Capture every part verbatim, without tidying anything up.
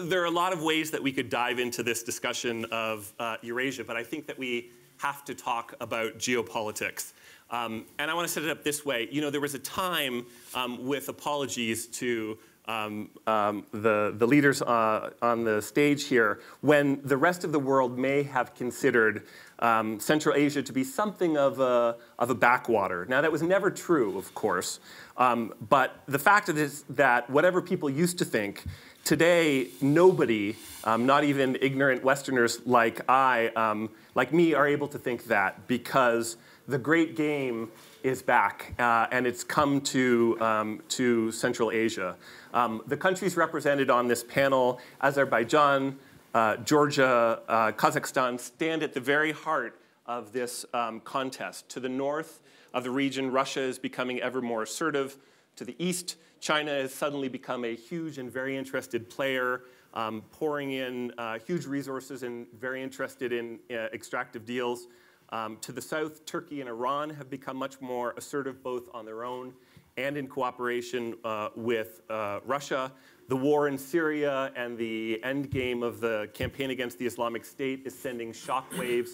There are a lot of ways that we could dive into this discussion of uh, Eurasia, but I think that we have to talk about geopolitics. Um, and I want to set it up this way. You know, there was a time, um, with apologies to um, um, the, the leaders uh, on the stage here, when the rest of the world may have considered um, Central Asia to be something of a, of a backwater. Now, that was never true, of course. Um, but the fact is that whatever people used to think, today, nobody, um, not even ignorant Westerners like I, um, like me, are able to think that, because the great game is back, uh, and it's come to, um, to Central Asia. Um, the countries represented on this panel, Azerbaijan, uh, Georgia, uh, Kazakhstan, stand at the very heart of this um, contest. To the north of the region, Russia is becoming ever more assertive. To the east, China has suddenly become a huge and very interested player, um, pouring in uh, huge resources and very interested in uh, extractive deals. Um, to the south, Turkey and Iran have become much more assertive, both on their own and in cooperation uh, with uh, Russia. The war in Syria and the endgame of the campaign against the Islamic State is sending shockwaves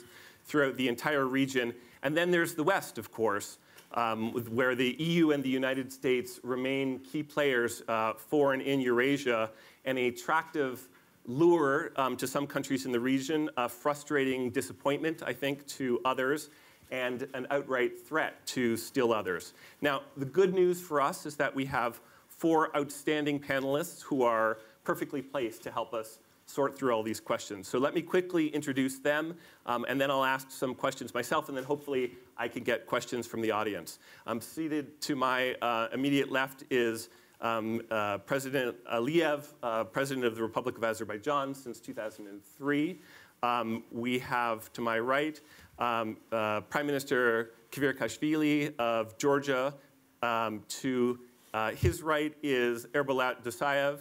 throughout the entire region. And then there's the West, of course, um, where the E U and the United States remain key players uh, for and in Eurasia, and an attractive lure um, to some countries in the region, a frustrating disappointment, I think, to others, and an outright threat to still others. Now, the good news for us is that we have four outstanding panelists who are perfectly placed to help us sort through all these questions. So let me quickly introduce them, um, and then I'll ask some questions myself, and then hopefully I can get questions from the audience. Um, seated to my uh, immediate left is Um, uh, President Aliyev, uh, President of the Republic of Azerbaijan since two thousand three. Um, we have, to my right, um, uh, Prime Minister Kvirikashvili of Georgia. Um, to uh, his right is Erbolat Dossaev.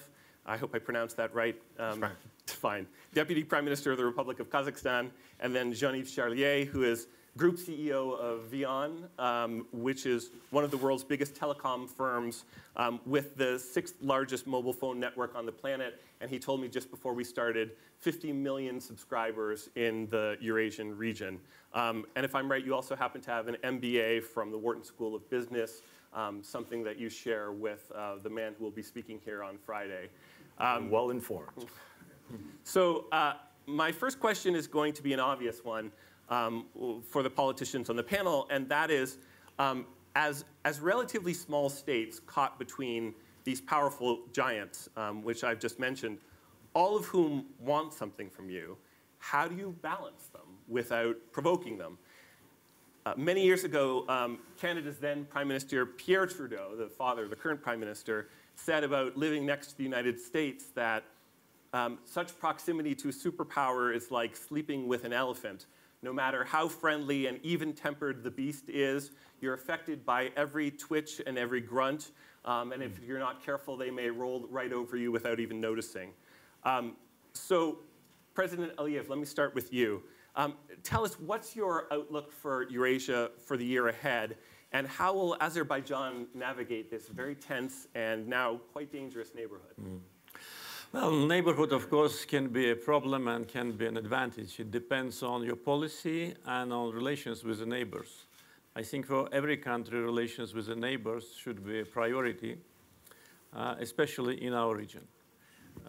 I hope I pronounced that right. Um, That's fine. fine. Deputy Prime Minister of the Republic of Kazakhstan. And then Jean-Yves Charlier, who is Group C E O of Vion, um, which is one of the world's biggest telecom firms, um, with the sixth largest mobile phone network on the planet. And he told me just before we started, fifty million subscribers in the Eurasian region. Um, and if I'm right, you also happen to have an M B A from the Wharton School of Business, um, something that you share with uh, the man who will be speaking here on Friday. Um, well informed. So uh, my first question is going to be an obvious one. Um, for the politicians on the panel, and that is, um, as, as relatively small states caught between these powerful giants, um, which I've just mentioned, all of whom want something from you, how do you balance them without provoking them? Uh, many years ago, um, Canada's then Prime Minister Pierre Trudeau, the father of the current Prime Minister, said about living next to the United States that um, such proximity to a superpower is like sleeping with an elephant. No matter how friendly and even-tempered the beast is, you're affected by every twitch and every grunt. Um, and if you're not careful, they may roll right over you without even noticing. Um, so President Aliyev, let me start with you. Um, tell us, what's your outlook for Eurasia for the year ahead? And how will Azerbaijan navigate this very tense and now quite dangerous neighborhood? Mm. Well, neighborhood, of course, can be a problem and can be an advantage. It depends on your policy and on relations with the neighbors. I think for every country, relations with the neighbors should be a priority, uh, especially in our region.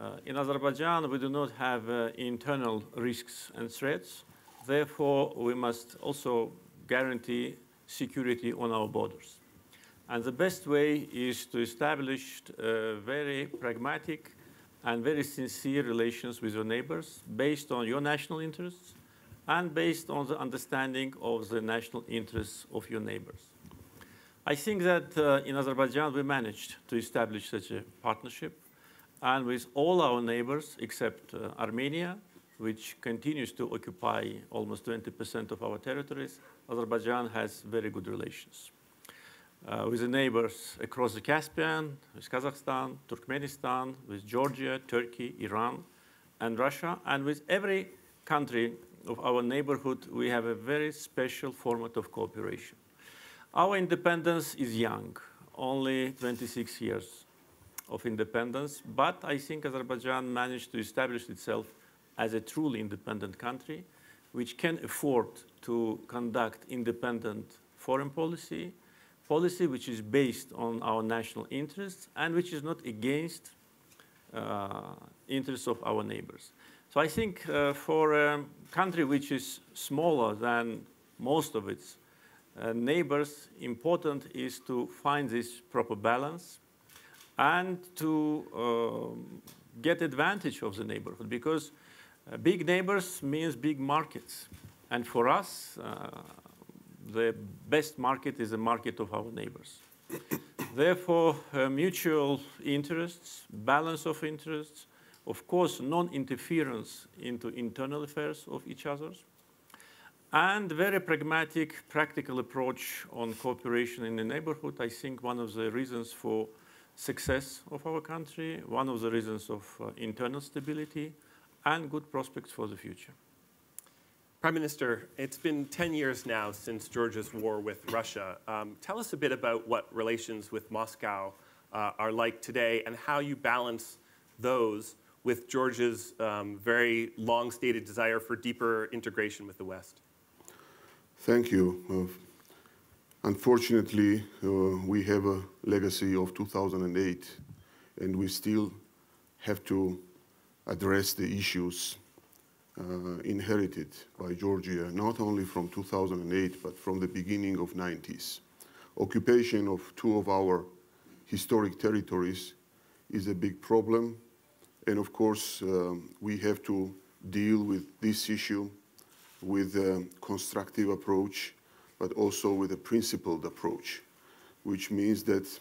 Uh, in Azerbaijan, we do not have uh, internal risks and threats. Therefore, we must also guarantee security on our borders. And the best way is to establish a very pragmatic and very sincere relations with your neighbors based on your national interests and based on the understanding of the national interests of your neighbors. I think that uh, in Azerbaijan we managed to establish such a partnership, and with all our neighbors except uh, Armenia, which continues to occupy almost twenty percent of our territories, Azerbaijan has very good relations. Uh, with the neighbors across the Caspian, with Kazakhstan, Turkmenistan, with Georgia, Turkey, Iran, and Russia. And with every country of our neighborhood, we have a very special format of cooperation. Our independence is young, only twenty-six years. of independence, but I think Azerbaijan managed to establish itself as a truly independent country, which can afford to conduct independent foreign policy, policy which is based on our national interests and which is not against uh, interests of our neighbors. So I think uh, for a country which is smaller than most of its uh, neighbors, important is to find this proper balance and to uh, get advantage of the neighborhood, because uh, big neighbors means big markets. And for us, uh, the best market is the market of our neighbors. Therefore, uh, mutual interests, balance of interests, of course, non-interference into internal affairs of each other's, and very pragmatic, practical approach on cooperation in the neighborhood. I think one of the reasons for success of our country, one of the reasons of uh, internal stability, and good prospects for the future. Prime Minister, it's been ten years now since Georgia's war with Russia. Um, tell us a bit about what relations with Moscow uh, are like today and how you balance those with Georgia's um, very long-stated desire for deeper integration with the West. Thank you. Uh, unfortunately, uh, we have a legacy of two thousand eight, and we still have to address the issues Uh, inherited by Georgia, not only from two thousand eight, but from the beginning of nineties. Occupation of two of our historic territories is a big problem. And of course, um, we have to deal with this issue with a constructive approach, but also with a principled approach, which means that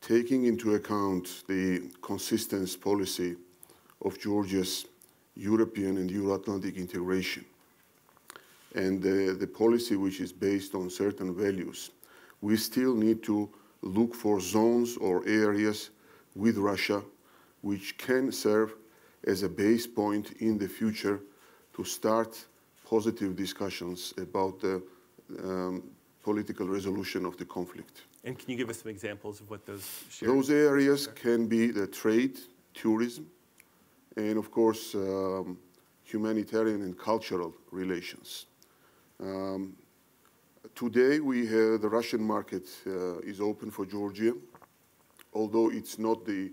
taking into account the consistent policy of Georgia's European and Euro-Atlantic integration, and uh, the policy which is based on certain values. We still need to look for zones or areas with Russia which can serve as a base point in the future to start positive discussions about the um, political resolution of the conflict. And can you give us some examples of what those shared Those areas are? Can be the trade, tourism, and of course, um, humanitarian and cultural relations. Um, today, we have the Russian market uh, is open for Georgia, although it's not the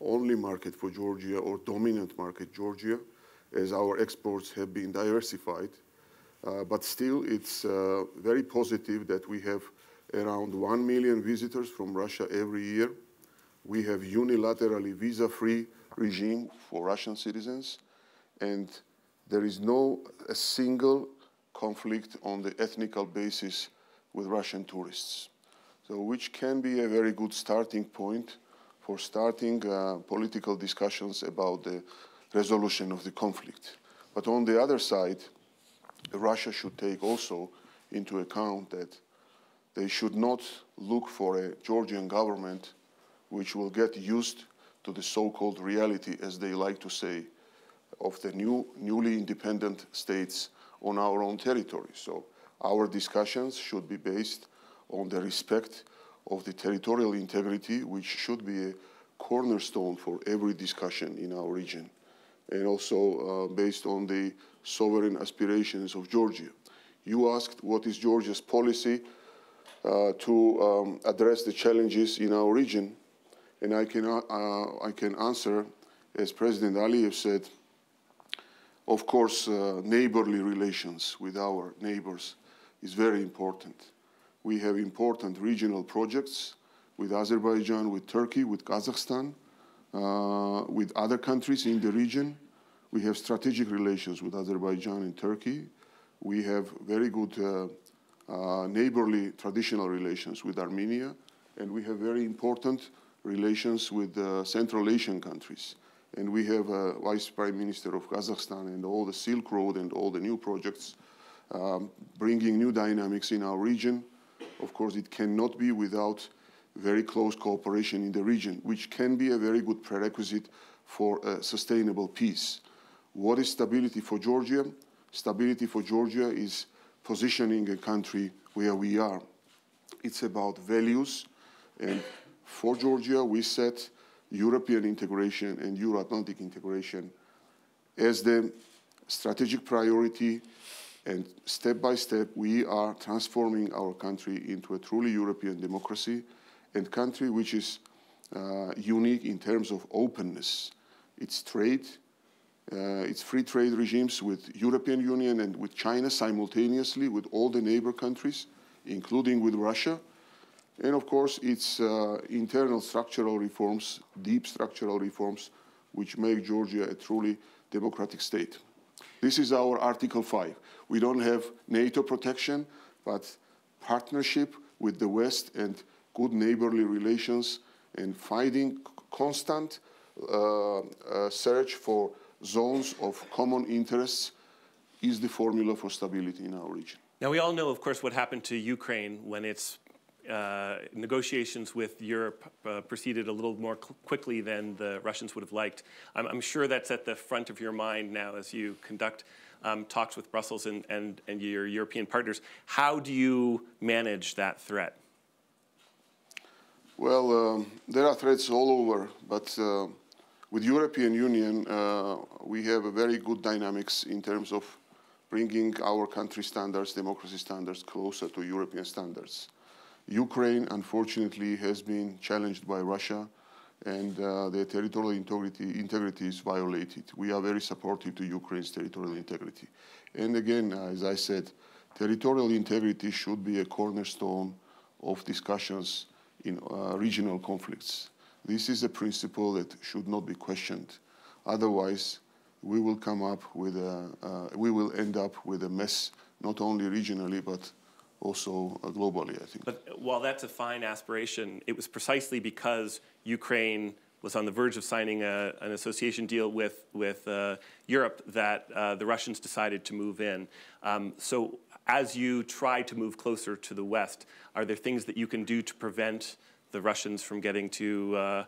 only market for Georgia or dominant market Georgia, as our exports have been diversified. Uh, but still, it's uh, very positive that we have around one million visitors from Russia every year. We have unilaterally visa-free regime for Russian citizens, and there is no a single conflict on the ethnical basis with Russian tourists. So which can be a very good starting point for starting uh, political discussions about the resolution of the conflict. But on the other side, Russia should take also into account that they should not look for a Georgian government which will get used to the so-called reality, as they like to say, of the new, newly independent states on our own territory. So our discussions should be based on the respect of the territorial integrity, which should be a cornerstone for every discussion in our region, and also uh, based on the sovereign aspirations of Georgia. You asked what is Georgia's policy uh, to um, address the challenges in our region. And I can, uh, I can answer, as President Aliyev said, of course, uh, neighborly relations with our neighbors is very important. We have important regional projects with Azerbaijan, with Turkey, with Kazakhstan, uh, with other countries in the region. We have strategic relations with Azerbaijan and Turkey. We have very good uh, uh, neighborly traditional relations with Armenia, and we have very important relations with uh, Central Asian countries. And we have a Vice Prime Minister of Kazakhstan, and all the Silk Road and all the new projects um, bringing new dynamics in our region. Of course, it cannot be without very close cooperation in the region, which can be a very good prerequisite for a sustainable peace. What is stability for Georgia? Stability for Georgia is positioning a country where we are. It's about values, and for Georgia, we set European integration and Euro-Atlantic integration as the strategic priority, and step by step we are transforming our country into a truly European democracy and country which is uh, unique in terms of openness, its trade, uh, its free trade regimes with European Union and with China simultaneously, with all the neighbor countries, including with Russia, and of course its uh, internal structural reforms, deep structural reforms, which make Georgia a truly democratic state. This is our Article five. We don't have NATO protection, but partnership with the West and good neighborly relations and fighting constant uh, uh, search for zones of common interests is the formula for stability in our region. Now, we all know, of course, what happened to Ukraine when its uh, negotiations with Europe uh, proceeded a little more quickly than the Russians would have liked. I'm, I'm sure that's at the front of your mind now as you conduct um, talks with Brussels and, and, and your European partners. How do you manage that threat? Well, um, there are threats all over, but uh, with European Union, uh, we have a very good dynamics in terms of bringing our country standards, democracy standards, closer to European standards. Ukraine, unfortunately, has been challenged by Russia, and uh, their territorial integrity, integrity is violated. We are very supportive to Ukraine's territorial integrity. And again, as I said, territorial integrity should be a cornerstone of discussions in uh, regional conflicts. This is a principle that should not be questioned. Otherwise, we will come up with a, uh, we will end up with a mess, not only regionally, but also uh, globally, I think. But while that's a fine aspiration, it was precisely because Ukraine was on the verge of signing a, an association deal with, with uh, Europe that uh, the Russians decided to move in. Um, so as you try to move closer to the West, are there things that you can do to prevent the Russians from getting too, uh,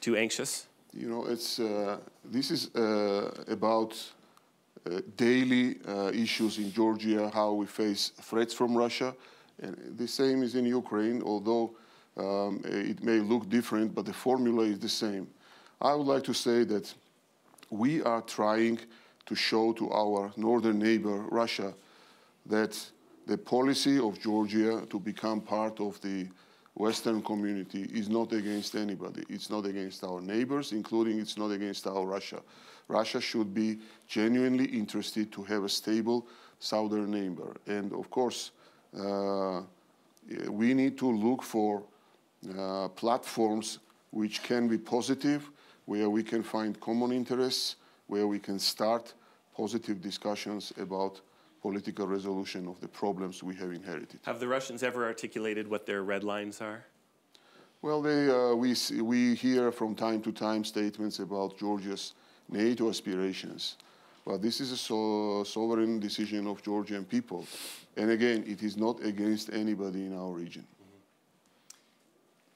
too anxious? You know, it's, uh, this is uh, about uh, daily uh, issues in Georgia, how we face threats from Russia. And the same is in Ukraine, although um, it may look different, but the formula is the same. I would like to say that we are trying to show to our northern neighbor, Russia, that the policy of Georgia to become part of the Western community is not against anybody. It's not against our neighbors, including it's not against our Russia. Russia should be genuinely interested to have a stable southern neighbor. And of course, uh, we need to look for uh, platforms which can be positive, where we can find common interests, where we can start positive discussions about political resolution of the problems we have inherited. Have the Russians ever articulated what their red lines are? Well, they, uh, we, we hear from time to time statements about Georgia's NATO aspirations. But this is a so sovereign decision of Georgian people. And again, it is not against anybody in our region. Mm-hmm.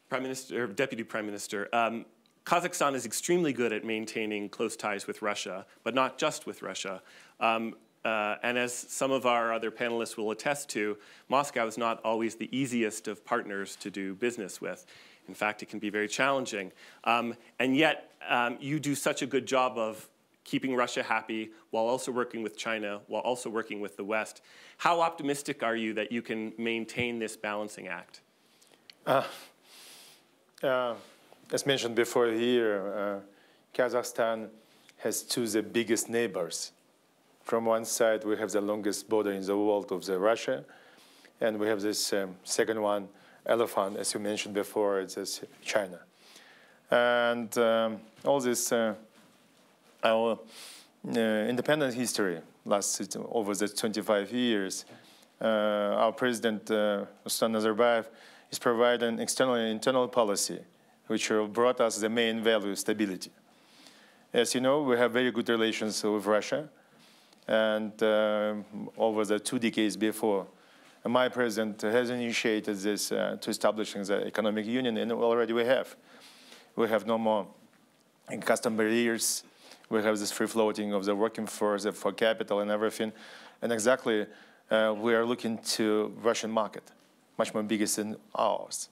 Prime Minister, or Deputy Prime Minister, um, Kazakhstan is extremely good at maintaining close ties with Russia, but not just with Russia. Um, Uh, and as some of our other panelists will attest to, Moscow is not always the easiest of partners to do business with. In fact, it can be very challenging. Um, and yet, um, you do such a good job of keeping Russia happy while also working with China, while also working with the West. How optimistic are you that you can maintain this balancing act? Uh, uh, as mentioned before here, uh, Kazakhstan has two of the biggest neighbors. From one side, we have the longest border in the world of the Russia, and we have this um, second one, elephant, as you mentioned before, it's, it's China. And um, all this, uh, our uh, independent history lasted over the twenty-five years. Uh, our president, uh, Nursultan Nazarbayev, is providing external and internal policy, which brought us the main value, stability. As you know, we have very good relations with Russia. And uh, over the two decades before, my president has initiated this uh, to establishing the economic union, and already we have. We have no more custom barriers. We have this free floating of the working force, for capital and everything. And exactly, uh, we are looking to Russian market, much more biggest than ours.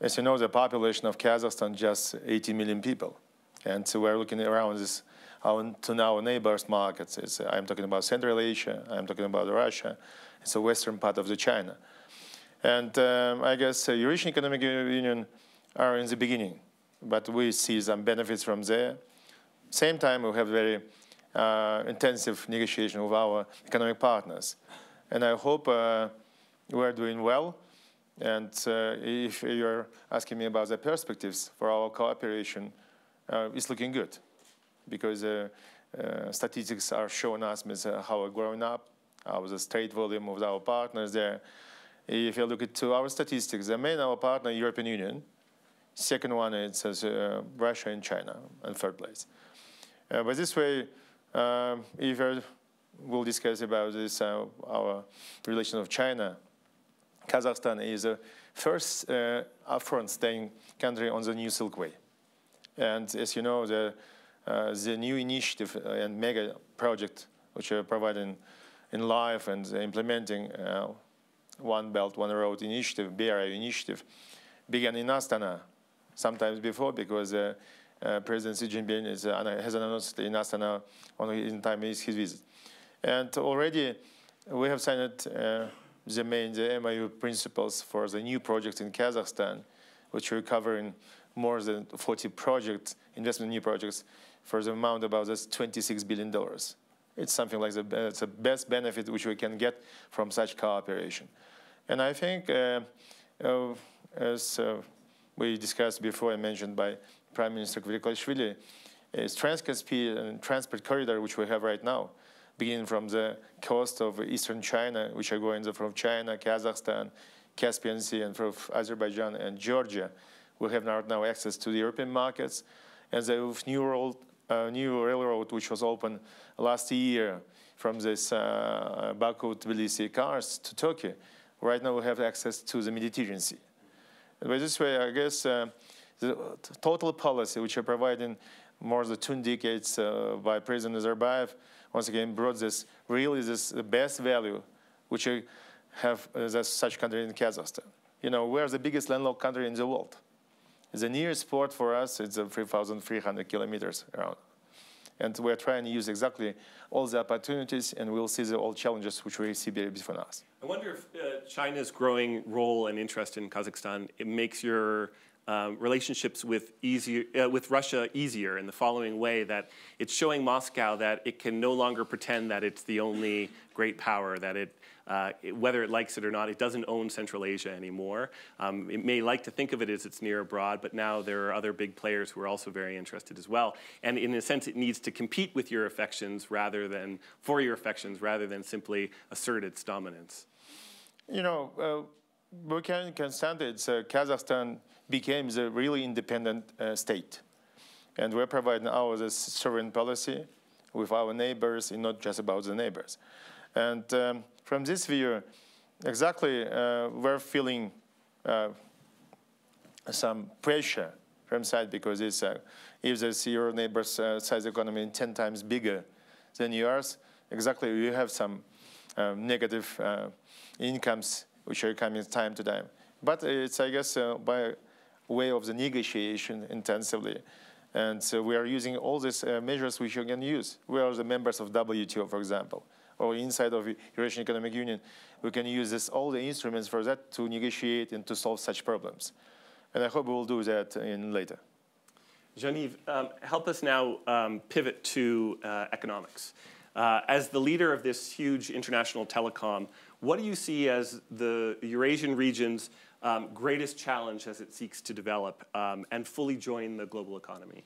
As you know, the population of Kazakhstan just eighty million people. And so we're looking around this, our, to our neighbors' markets. It's, I'm talking about Central Asia, I'm talking about Russia. It's the western part of the China. And um, I guess uh, Eurasian Economic Union are in the beginning, but we see some benefits from there. Same time, we have very uh, intensive negotiation with our economic partners. And I hope uh, we are doing well. And uh, if you're asking me about the perspectives for our cooperation, uh, it's looking good, because uh, uh, statistics are showing us how we're growing up, how the trade volume of our partners there. If you look at to our statistics, the main our partner, European Union. Second one is uh, Russia and China, and third place. Uh, but this way, uh, if I will discuss about this, uh, our relation of China, Kazakhstan is the first uh, upfront-staying country on the new Silkway. And as you know, the, uh, the new initiative and mega project which are providing in life and implementing uh, One Belt, One Road initiative, B R I initiative, began in Astana, sometimes before, because uh, uh, President Xi Jinping is, uh, has announced in Astana on his, in time his, his visit. And already we have signed uh, the main the M O U principles for the new projects in Kazakhstan, which are covering more than forty projects, investment in new projects, for the amount about this twenty-six billion dollars. It's something like the, it's the best benefit which we can get from such cooperation. And I think, uh, uh, as uh, we discussed before, I mentioned by Prime Minister Kvirikashvili, is Trans-Caspian transport corridor, which we have right now, beginning from the coast of eastern China, which are going from China, Kazakhstan, Caspian Sea, and from Azerbaijan and Georgia. We have now access to the European markets, and the new world Uh, new railroad, which was opened last year from this uh, Baku, Tbilisi, Kars to Turkey. Right now we have access to the Mediterranean Sea. By this way, I guess uh, the total policy, which are providing more than two decades uh, by President Nazarbayev, once again brought this, really this the best value, which have uh, such country in Kazakhstan. You know, we are the biggest landlocked country in the world. The nearest port for us is three thousand three hundred kilometers around. And we're trying to use exactly all the opportunities, and we'll see the all challenges which we see before us. I wonder if uh, China's growing role and interest in Kazakhstan, it makes your um, relationships with, easier, uh, with Russia easier in the following way, that it's showing Moscow that it can no longer pretend that it's the only great power, that it Uh, it, whether it likes it or not, it doesn't own Central Asia anymore. Um, it may like to think of it as it's near abroad, but now there are other big players who are also very interested as well. And in a sense, it needs to compete with your affections rather than, for your affections, rather than simply assert its dominance. You know, uh, we can consent that uh, Kazakhstan became a really independent uh, state. And we're providing our this sovereign policy with our neighbors, and not just about the neighbors. And um, from this view, exactly, uh, we're feeling uh, some pressure from side, because it's, uh, if this, your neighbor's uh, size economy ten times bigger than yours, exactly, you have some um, negative uh, incomes which are coming time to time. But it's, I guess, uh, by way of the negotiation intensively. And so we are using all these uh, measures which you can use. We are the members of W T O, for example, or inside of Eurasian Economic Union. We can use this, all the instruments for that, to negotiate and to solve such problems. And I hope we will do that in later. Jean-Yves, um, help us now um, pivot to uh, economics. Uh, as the leader of this huge international telecom, what do you see as the Eurasian region's um, greatest challenge as it seeks to develop um, and fully join the global economy?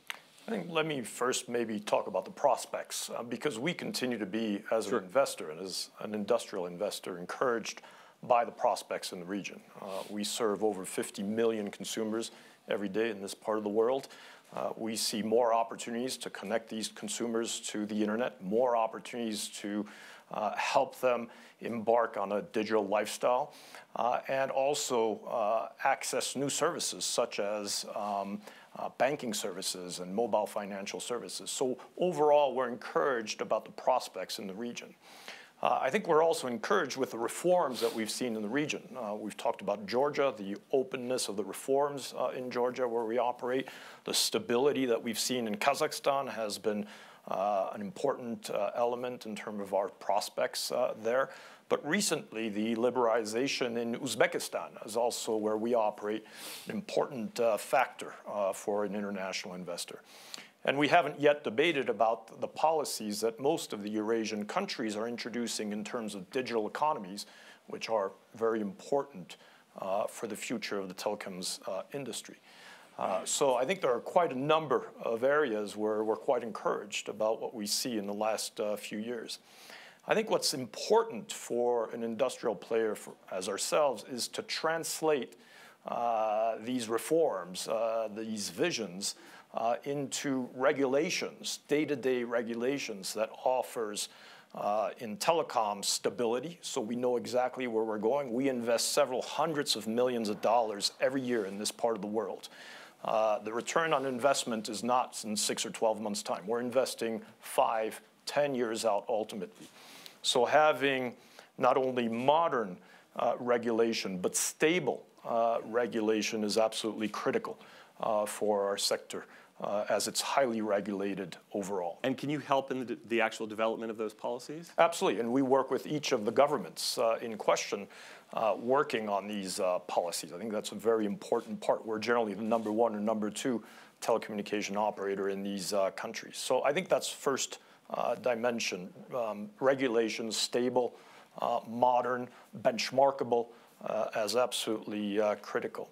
I think let me first maybe talk about the prospects, uh, because we continue to be, as sure. an investor and as an industrial investor, encouraged by the prospects in the region. Uh, we serve over fifty million consumers every day in this part of the world. Uh, we see more opportunities to connect these consumers to the internet, more opportunities to uh, help them embark on a digital lifestyle, uh, and also uh, access new services such as um, Uh, banking services and mobile financial services. So overall, we're encouraged about the prospects in the region. Uh, I think we're also encouraged with the reforms that we've seen in the region. Uh, we've talked about Georgia, the openness of the reforms uh, in Georgia where we operate. The stability that we've seen in Kazakhstan has been uh, an important uh, element in terms of our prospects uh, there. But recently, the liberalization in Uzbekistan is also where we operate, an important uh, factor uh, for an international investor. And we haven't yet debated about the policies that most of the Eurasian countries are introducing in terms of digital economies, which are very important uh, for the future of the telecoms uh, industry. Uh, so I think there are quite a number of areas where we're quite encouraged about what we see in the last uh, few years. I think what's important for an industrial player for, as ourselves is to translate uh, these reforms, uh, these visions, Uh, into regulations, day-to-day regulations that offers uh, in telecom stability, so we know exactly where we're going. We invest several hundreds of millions of dollars every year in this part of the world. Uh, the return on investment is not in six or twelve months' time. We're investing five, ten years out ultimately. So having not only modern uh, regulation, but stable uh, regulation is absolutely critical uh, for our sector, Uh, as it's highly regulated overall. And can you help in the, de the actual development of those policies? Absolutely, and we work with each of the governments uh, in question uh, working on these uh, policies. I think that's a very important part. We're generally the number one or number two telecommunication operator in these uh, countries. So I think that's first uh, dimension, um, regulations, stable, uh, modern, benchmarkable uh, as absolutely uh, critical.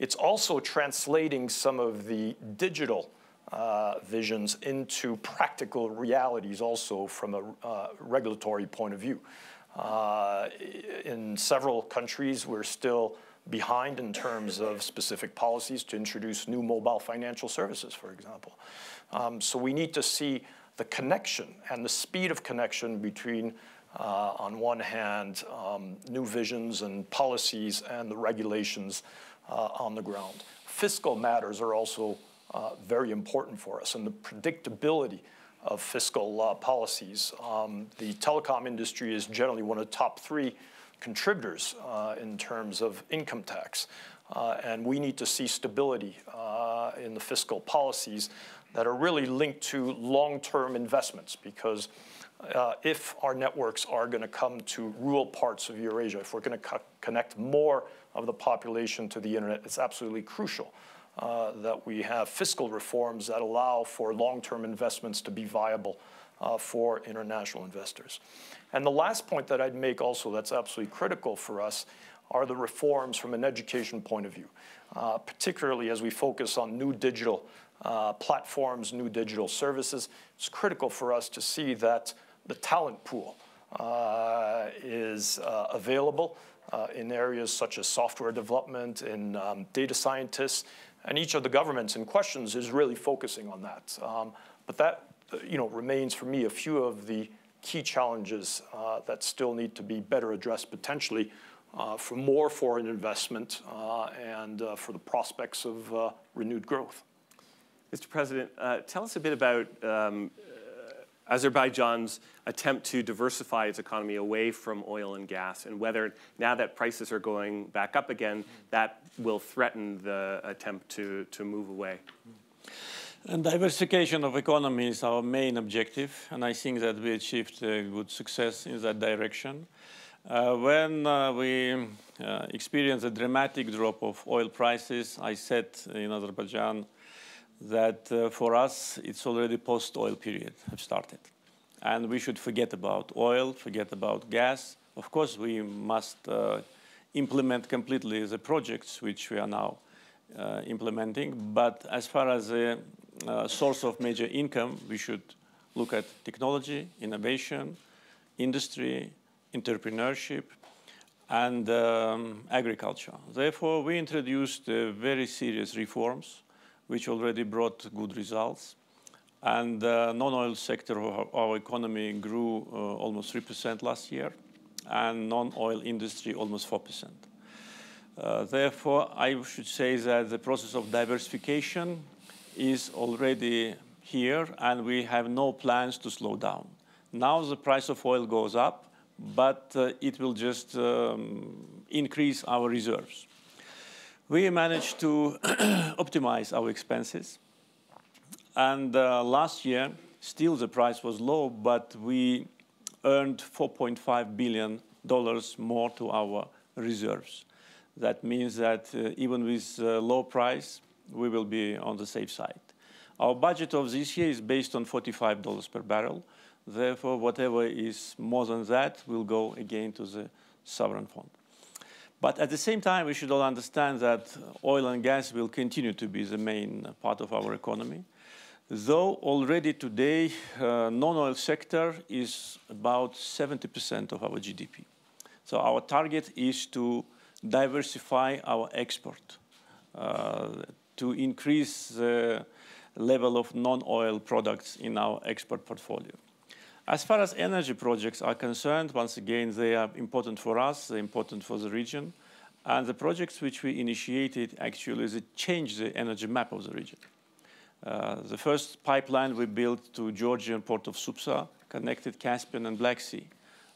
It's also translating some of the digital uh, visions into practical realities also from a uh, regulatory point of view. Uh, in several countries, we're still behind in terms of specific policies to introduce new mobile financial services, for example. Um, so we need to see the connection and the speed of connection between Uh, on one hand, um, new visions and policies and the regulations uh, on the ground. Fiscal matters are also uh, very important for us, and the predictability of fiscal uh, policies. Um, the telecom industry is generally one of the top three contributors uh, in terms of income tax, uh, and we need to see stability uh, in the fiscal policies that are really linked to long-term investments, because Uh, if our networks are going to come to rural parts of Eurasia, if we're going to co connect more of the population to the internet, it's absolutely crucial uh, that we have fiscal reforms that allow for long-term investments to be viable uh, for international investors. And the last point that I'd make also that's absolutely critical for us are the reforms from an education point of view, uh, particularly as we focus on new digital uh, platforms, new digital services. It's critical for us to see that the talent pool uh, is uh, available uh, in areas such as software development, in um, data scientists, and each of the governments in questions is really focusing on that. Um, but that, you know, remains for me a few of the key challenges uh, that still need to be better addressed potentially uh, for more foreign investment uh, and uh, for the prospects of uh, renewed growth. Mister President, uh, tell us a bit about um, Azerbaijan's attempt to diversify its economy away from oil and gas, and whether now that prices are going back up again, that will threaten the attempt to, to move away. And diversification of economy is our main objective, and I think that we achieved uh, good success in that direction. Uh, when uh, we uh, experienced a dramatic drop of oil prices, I said in Azerbaijan that uh, for us, it's already post-oil period have started. And we should forget about oil, forget about gas. Of course, we must uh, implement completely the projects which we are now uh, implementing. But as far as a uh, source of major income, we should look at technology, innovation, industry, entrepreneurship, and um, agriculture. Therefore, we introduced uh, very serious reforms which already brought good results. And the uh, non-oil sector of our, our economy grew uh, almost three percent last year, and non-oil industry almost four percent. Uh, therefore, I should say that the process of diversification is already here, and we have no plans to slow down. Now the price of oil goes up, but uh, it will just um, increase our reserves. We managed to optimize our expenses. And uh, last year, still the price was low, but we earned four point five billion dollars more to our reserves. That means that uh, even with uh, low price, we will be on the safe side. Our budget of this year is based on forty-five dollars per barrel. Therefore, whatever is more than that will go again to the sovereign fund. But at the same time, we should all understand that oil and gas will continue to be the main part of our economy. Though already today, uh, non-oil sector is about seventy percent of our G D P. So our target is to diversify our export, uh, to increase the level of non-oil products in our export portfolio. As far as energy projects are concerned, once again, they are important for us, they're important for the region. And the projects which we initiated actually they changed the energy map of the region. Uh, the first pipeline we built to Georgian port of Supsa connected Caspian and Black Sea.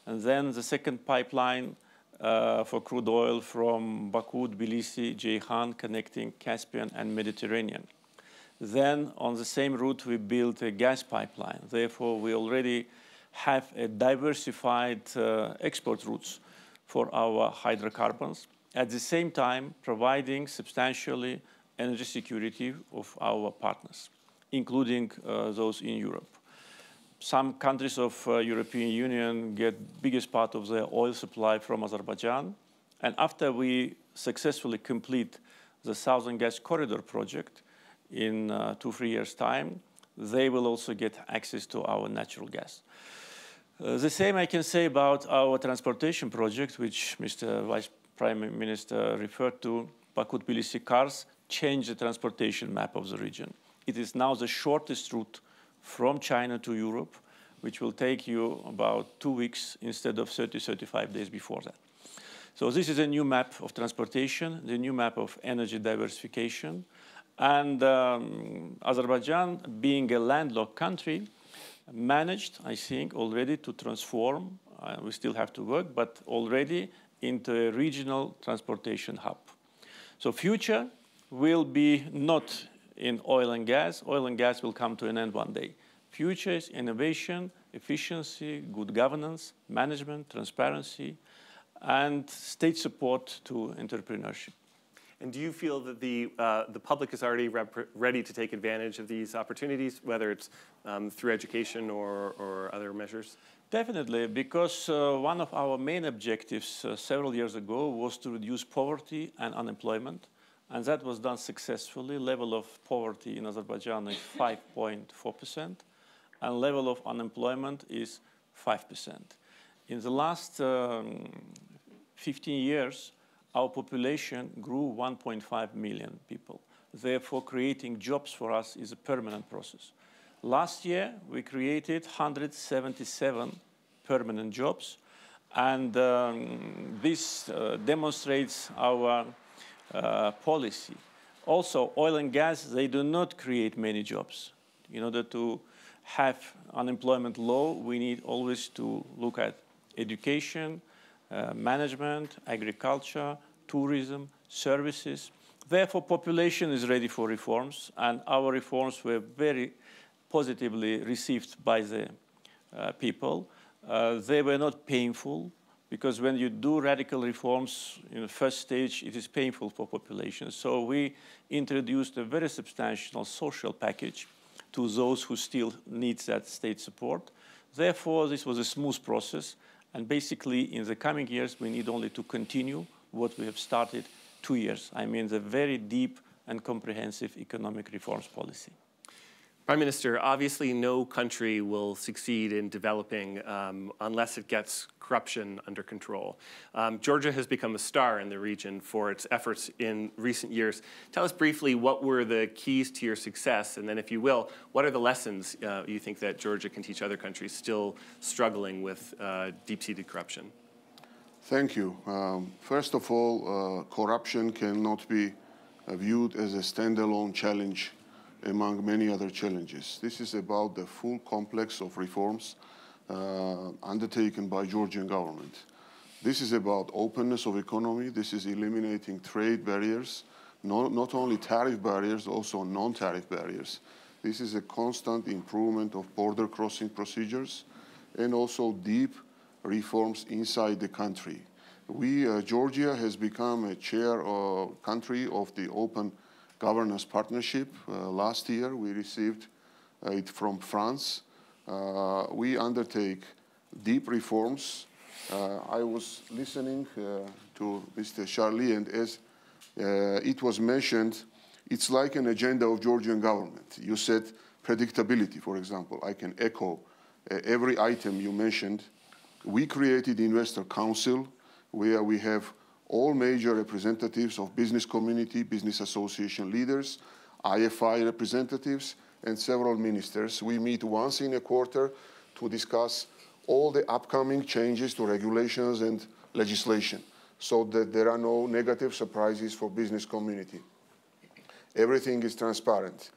And then the second pipeline uh, for crude oil from Baku, Tbilisi, Ceyhan, connecting Caspian and Mediterranean. Then on the same route, we built a gas pipeline. Therefore, we already have a diversified uh, export routes for our hydrocarbons, at the same time providing substantially energy security of our partners, including uh, those in Europe. Some countries of uh, European Union get biggest part of their oil supply from Azerbaijan. And after we successfully complete the Southern Gas Corridor project, in uh, two, three years' time, they will also get access to our natural gas. Uh, the same I can say about our transportation project, which Mister Vice Prime Minister referred to. Baku-Tbilisi-Kars changed the transportation map of the region. It is now the shortest route from China to Europe, which will take you about two weeks instead of thirty, thirty-five days before that. So this is a new map of transportation, the new map of energy diversification. And um, Azerbaijan, being a landlocked country, managed, I think, already to transform. Uh, we still have to work, but already into a regional transportation hub. So future will be not in oil and gas. Oil and gas will come to an end one day. Future is innovation, efficiency, good governance, management, transparency, and state support to entrepreneurship. And do you feel that the, uh, the public is already ready to take advantage of these opportunities, whether it's um, through education or, or other measures? Definitely, because uh, one of our main objectives uh, several years ago was to reduce poverty and unemployment. And that was done successfully. Level of poverty in Azerbaijan is five point four percent, and level of unemployment is five percent. In the last um, fifteen years, our population grew one point five million people. Therefore, creating jobs for us is a permanent process. Last year, we created one hundred seventy-seven permanent jobs. And um, this uh, demonstrates our uh, policy. Also, oil and gas, they do not create many jobs. In order to have unemployment low, we need always to look at education, Uh, management, agriculture, tourism, services. Therefore, population is ready for reforms, and our reforms were very positively received by the uh, people. Uh, they were not painful, because when you do radical reforms in the first stage, it is painful for population. So we introduced a very substantial social package to those who still need that state support. Therefore, this was a smooth process. And basically, in the coming years, we need only to continue what we have started two years. I mean, the very deep and comprehensive economic reforms policy. Prime Minister, obviously no country will succeed in developing um, unless it gets corruption under control. Um, Georgia has become a star in the region for its efforts in recent years. Tell us briefly what were the keys to your success, and then if you will, what are the lessons uh, you think that Georgia can teach other countries still struggling with uh, deep-seated corruption? Thank you. Um, first of all, uh, corruption cannot be viewed as a standalone challenge among many other challenges. This is about the full complex of reforms uh, undertaken by Georgian government. This is about openness of economy. This is eliminating trade barriers, not, not only tariff barriers, also non-tariff barriers. This is a constant improvement of border crossing procedures and also deep reforms inside the country. We, uh, Georgia has become a chair uh, country of the Open Governance Partnership. Uh, last year, we received uh, it from France. Uh, we undertake deep reforms. Uh, I was listening uh, to Mister Charlier, and as uh, it was mentioned, it's like an agenda of Georgian government. You said predictability, for example. I can echo uh, every item you mentioned. We created Investor Council, where we have all major representatives of business community, business association leaders, I F I representatives, and several ministers. We meet once in a quarter to discuss all the upcoming changes to regulations and legislation, so that there are no negative surprises for business community. Everything is transparent.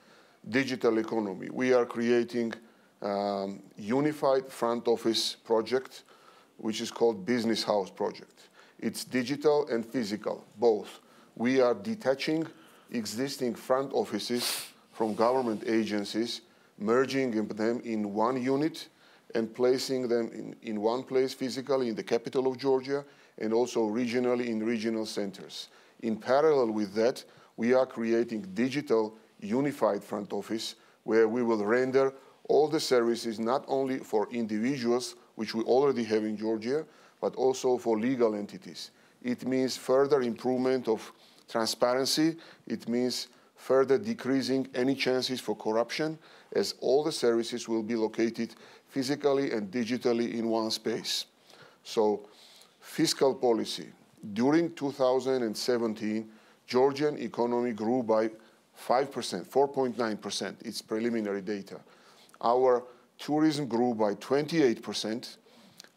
Digital economy. We are creating um, unified front office project, which is called Business House Project. It's digital and physical, both. We are detaching existing front offices from government agencies, merging them in one unit and placing them in, in one place physically in the capital of Georgia and also regionally in regional centers. In parallel with that, we are creating digital unified front office where we will render all the services, not only for individuals, which we already have in Georgia, but also for legal entities. It means further improvement of transparency. It means further decreasing any chances for corruption, as all the services will be located physically and digitally in one space. So, fiscal policy. During two thousand seventeen, Georgian economy grew by five percent, four point nine percent, it's preliminary data. Our tourism grew by twenty-eight percent,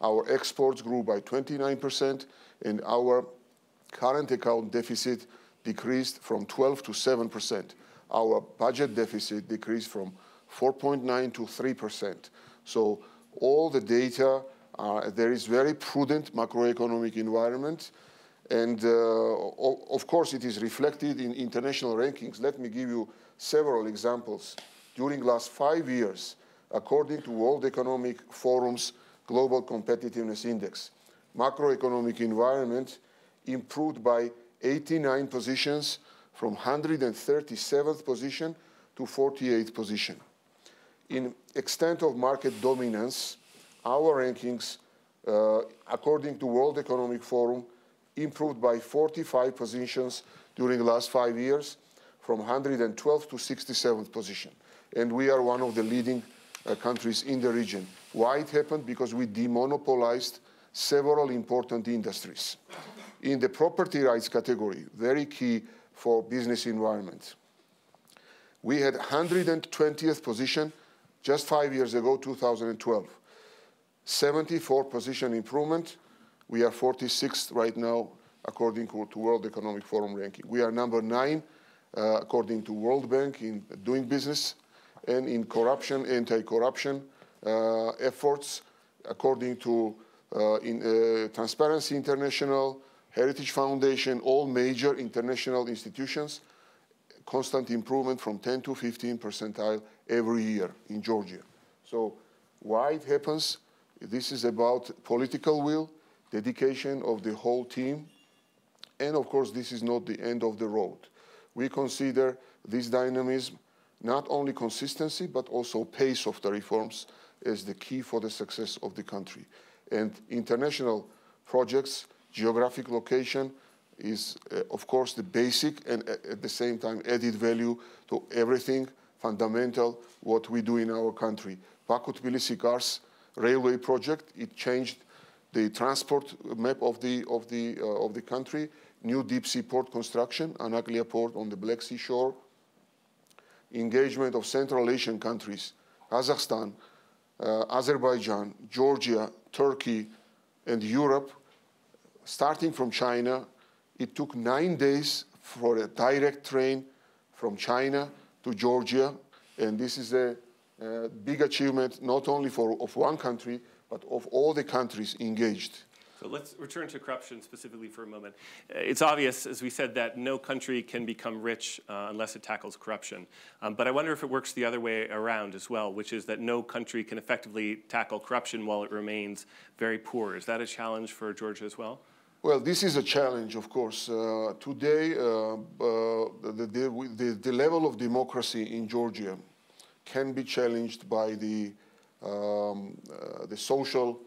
our exports grew by twenty-nine percent, and our current account deficit decreased from twelve to seven percent. Our budget deficit decreased from four point nine to three percent. So all the data, are, there is very prudent macroeconomic environment. And uh, of course, it is reflected in international rankings. Let me give you several examples. During the last five years, according to World Economic Forum's Global Competitiveness Index, macroeconomic environment improved by eighty-nine positions, from one hundred thirty-seventh position to forty-eighth position. In extent of market dominance, our rankings, uh, according to World Economic Forum, improved by forty-five positions during the last five years, from one hundred twelfth to sixty-seventh position. And we are one of the leading uh, countries in the region. Why it happened? Because we demonopolized several important industries. In the property rights category, very key for business environment, we had one hundred twentieth position just five years ago, two thousand twelve. seventy-four position improvement. We are forty-sixth right now, according to World Economic Forum ranking. We are number nine, uh, according to World Bank, in doing business and in corruption, anti-corruption uh, efforts, according to uh, in, uh, Transparency International, Heritage Foundation, all major international institutions. Constant improvement from ten to fifteen percentile every year in Georgia. So why it happens? This is about political will, dedication of the whole team, and of course this is not the end of the road. We consider this dynamism not only consistency but also pace of the reforms as the key for the success of the country. And international projects, geographic location is uh, of course the basic and uh, at the same time added value to everything fundamental what we do in our country. Baku-Tbilisi-Kars railway project, it changed the transport map of the, of the, uh, of the country, new deep sea port construction, Anaklia port on the Black Sea shore, engagement of Central Asian countries, Kazakhstan, uh, Azerbaijan, Georgia, Turkey, and Europe, starting from China. It took nine days for a direct train from China to Georgia, and this is a uh, big achievement, not only for of one country, but of all the countries engaged. So let's return to corruption specifically for a moment. It's obvious, as we said, that no country can become rich uh, unless it tackles corruption. Um, but I wonder if it works the other way around as well, which is that no country can effectively tackle corruption while it remains very poor. Is that a challenge for Georgia as well? Well, this is a challenge, of course. Uh, today, uh, uh, the, the, the level of democracy in Georgia can be challenged by the, um, uh, the social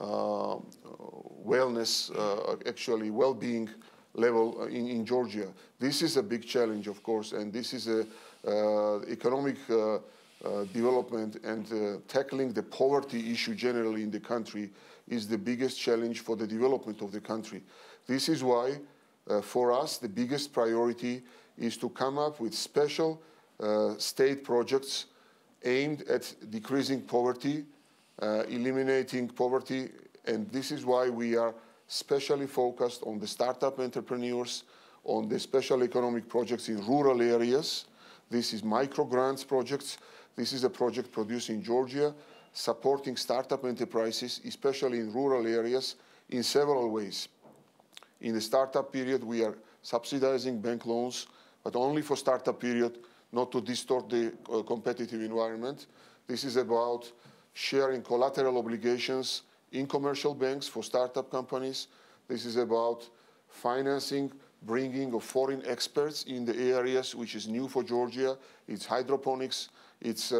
Uh, wellness, uh, actually well-being level in, in Georgia. This is a big challenge, of course, and this is a uh, economic uh, uh, development and uh, tackling the poverty issue generally in the country is the biggest challenge for the development of the country. This is why, uh, for us, the biggest priority is to come up with special uh, state projects aimed at decreasing poverty, Uh, eliminating poverty, and this is why we are specially focused on the startup entrepreneurs, on the special economic projects in rural areas. This is micro grants projects. This is a project produced in Georgia, supporting startup enterprises, especially in rural areas, in several ways. In the startup period, we are subsidizing bank loans, but only for startup period, not to distort the uh, competitive environment. This is about sharing collateral obligations in commercial banks for startup companies. This is about financing, bringing of foreign experts in the areas which is new for Georgia. It's hydroponics, it's uh,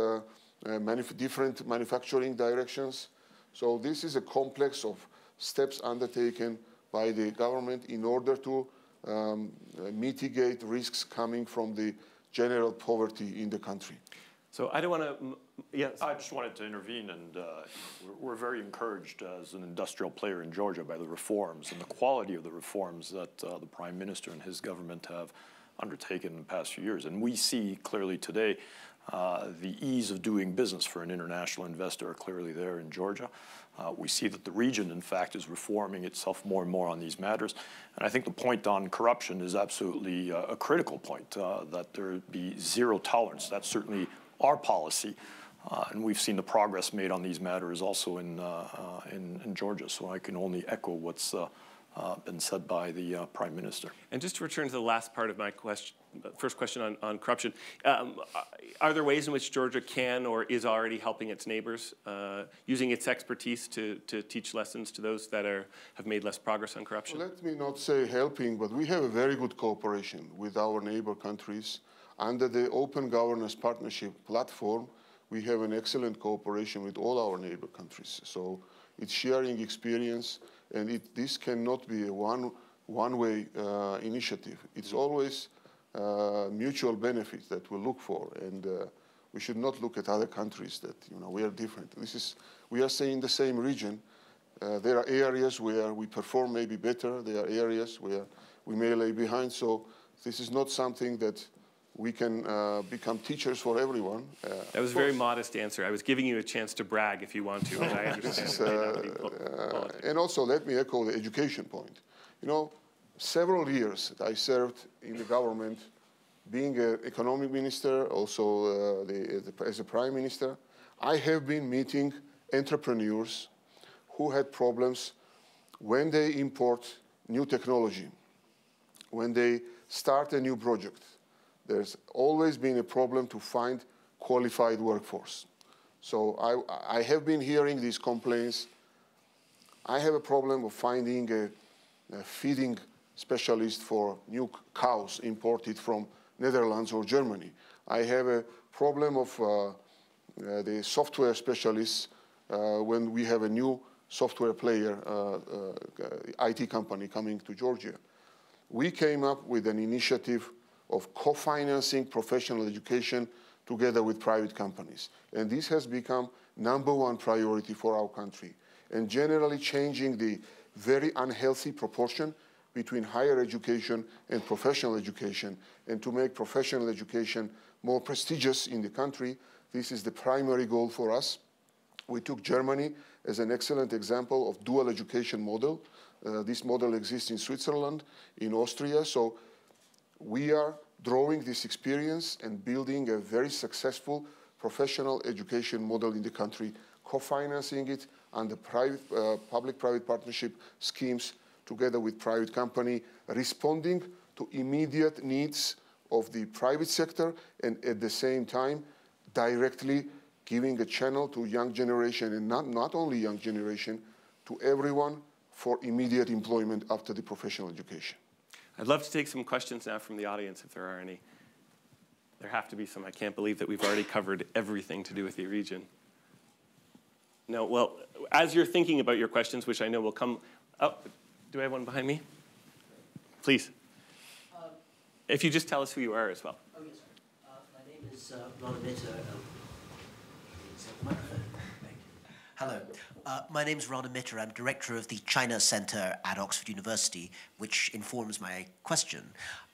uh, manuf different manufacturing directions. So this is a complex of steps undertaken by the government in order to um, uh, mitigate risks coming from the general poverty in the country. So I don't want to, yes. I just wanted to intervene, and uh, we're, we're very encouraged as an industrial player in Georgia by the reforms and the quality of the reforms that uh, the Prime Minister and his government have undertaken in the past few years. And we see clearly today uh, the ease of doing business for an international investor are clearly there in Georgia. Uh, we see that the region, in fact, is reforming itself more and more on these matters. And I think the point on corruption is absolutely uh, a critical point, uh, that there be zero tolerance. That's certainly our policy, uh, and we've seen the progress made on these matters also in, uh, uh, in, in Georgia, so I can only echo what's uh, uh, been said by the uh, Prime Minister. And just to return to the last part of my question, first question on, on corruption, um, are there ways in which Georgia can or is already helping its neighbors, uh, using its expertise to, to teach lessons to those that are, have made less progress on corruption? Well, let me not say helping, but we have a very good cooperation with our neighbor countries. Under the Open Governance Partnership platform, we have an excellent cooperation with all our neighbor countries. So it's sharing experience, and it, this cannot be a one, one-way uh, initiative. It's always uh, mutual benefit that we look for, and uh, we should not look at other countries that, you know, we are different. This is, we are saying the same region. Uh, there are areas where we perform maybe better. There are areas where we may lay behind. So this is not something that we can uh, become teachers for everyone. Uh, that was a very modest answer. I was giving you a chance to brag if you want to, and I understand. Is, uh, uh, and also, let me echo the education point. You know, several years that I served in the government, being an economic minister, also uh, the, the, as a prime minister, I have been meeting entrepreneurs who had problems when they import new technology, when they start a new project. There's always been a problem to find qualified workforce. So I, I have been hearing these complaints. I have a problem of finding a, a feeding specialist for new cows imported from Netherlands or Germany. I have a problem of uh, uh, the software specialists uh, when we have a new software player, uh, uh, I T company coming to Georgia. We came up with an initiative of co-financing professional education together with private companies. And this has become number one priority for our country, and generally changing the very unhealthy proportion between higher education and professional education, and to make professional education more prestigious in the country. This is the primary goal for us. We took Germany as an excellent example of dual education model. Uh, this model exists in Switzerland, in Austria. So we are drawing this experience and building a very successful professional education model in the country, co-financing it under private, uh, public-private partnership schemes together with private company, responding to immediate needs of the private sector and at the same time directly giving a channel to young generation and not, not only young generation, to everyone for immediate employment after the professional education. I'd love to take some questions now from the audience if there are any. There have to be some. I can't believe that we've already covered everything to do with the region. No, well, as you're thinking about your questions, which I know will come up, do I have one behind me? Please. Uh, if you just tell us who you are as well. Oh, yes, sir. Uh, my name is uh, Rana Mitter. Hello. Uh, my name is Rana Mitter. I'm director of the China Center at Oxford University, which informs my question.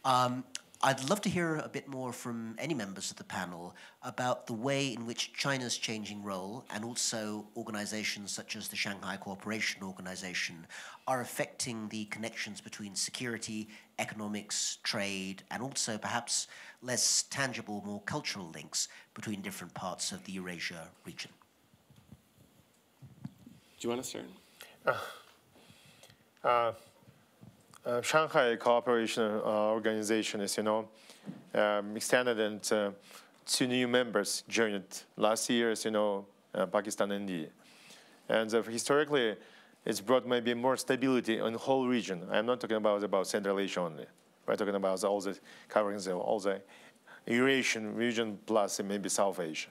Um, I'd love to hear a bit more from any members of the panel about the way in which China's changing role and also organizations such as the Shanghai Cooperation Organization are affecting the connections between security, economics, trade, and also perhaps less tangible, more cultural links between different parts of the Eurasia region. Do you want to start? Uh, uh. Uh, Shanghai Cooperation uh, Organization, as you know, um, extended and uh, two new members joined last year, as you know, uh, Pakistan and India. And uh, historically, it's brought maybe more stability on the whole region. I'm not talking about, about Central Asia only. We're talking about all the covering the, all the Eurasian region plus maybe South Asia.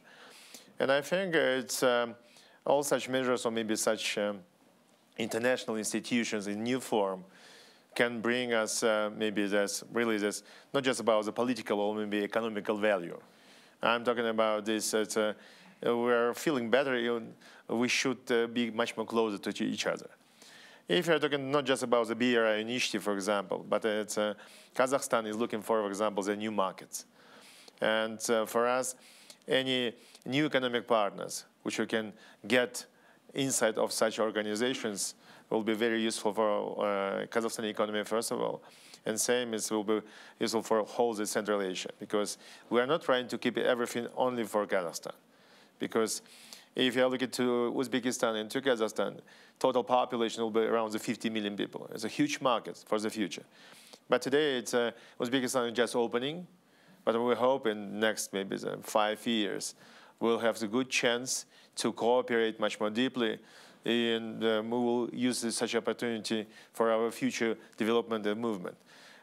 And I think it's um, all such measures or maybe such um, international institutions in new form can bring us uh, maybe this, really this, not just about the political or maybe economical value. I'm talking about this, that uh, we're feeling better, even we should uh, be much more closer to each other. If you're talking not just about the B R I initiative, for example, but it's, uh, Kazakhstan is looking for, for example, the new markets. And uh, for us, any new economic partners, which we can get inside of such organizations, will be very useful for uh, Kazakhstan economy, first of all. And same, it will be useful for whole the Central Asia, because we are not trying to keep everything only for Kazakhstan. Because if you look at to Uzbekistan and to Kazakhstan, total population will be around the fifty million people. It's a huge market for the future. But today, it's, uh, Uzbekistan is just opening, but we hope in next maybe the five years, we'll have the good chance to cooperate much more deeply, and uh, we will use this, such opportunity for our future development and movement.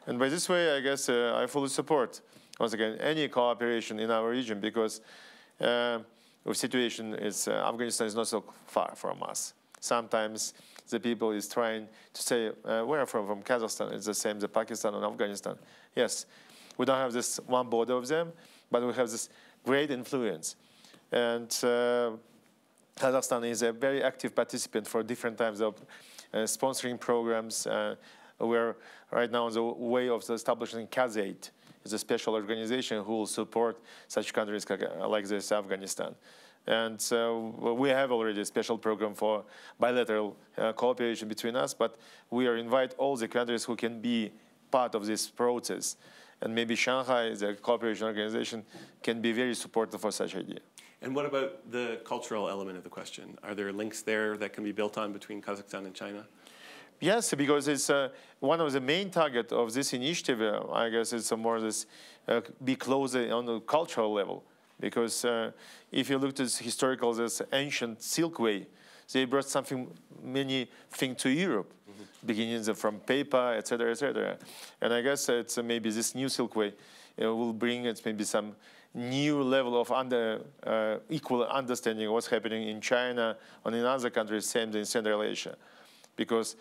And by this way, I guess uh, I fully support, once again, any cooperation in our region, because uh, the situation is, uh, Afghanistan is not so far from us. Sometimes the people is trying to say, uh, where I'm from, from Kazakhstan, it's the same as Pakistan and Afghanistan. Yes, we don't have this one border of them, but we have this great influence. And uh, Kazakhstan is a very active participant for different types of uh, sponsoring programs. Uh, we're right now on the way of establishing KazAID. It's a special organization who will support such countries like this, Afghanistan. And uh, we have already a special program for bilateral uh, cooperation between us, but we are invite all the countries who can be part of this process. And maybe Shanghai, the cooperation organization, can be very supportive for such idea. And what about the cultural element of the question? Are there links there that can be built on between Kazakhstan and China? Yes, because it's uh, one of the main targets of this initiative, uh, I guess it's more this, uh, be closer on the cultural level. Because uh, if you look at this historical, this ancient Silk Way, they brought something, many things to Europe, mm-hmm. beginning from paper, et cetera, et cetera. And I guess it's uh, maybe this new Silk Way uh, will bring it maybe some new level of under, uh, equal understanding of what's happening in China and in other countries, same in Central Asia. Because,